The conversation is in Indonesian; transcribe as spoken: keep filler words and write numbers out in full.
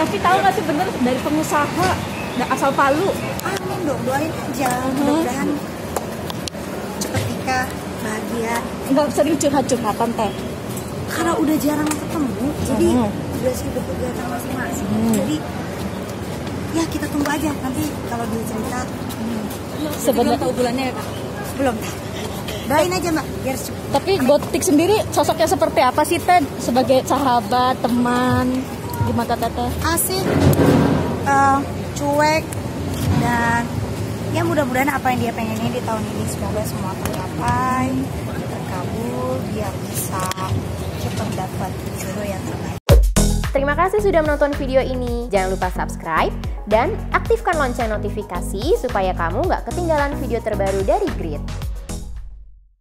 Tapi tahu nggak sih bener dari pengusaha asal Palu. Amin dong, doain aja. Mudah-mudahan cepet nikah, bahagia. Nggak sering curhat-curhatan teh. Karena udah jarang ketemu, jadi udah sibuk kegiatan masing-masing. Jadi ya kita tunggu aja nanti kalau dia cerita. Hmm. Sebenarnya tahu bulannya ya Pak? Belum. Doain aja Mbak. Biar cepet. Tapi Gotik sendiri sosoknya seperti apa sih Teh? Sebagai sahabat, teman, gimana Teteh? Asik, uh, cuek, dan ya mudah-mudahan apa yang dia pengennya di tahun ini semoga semua tercapai, terkabul, dia bisa cepat dapat jodoh yang terbaik. Terima kasih sudah menonton video ini. Jangan lupa subscribe dan aktifkan lonceng notifikasi supaya kamu nggak ketinggalan video terbaru dari Grit.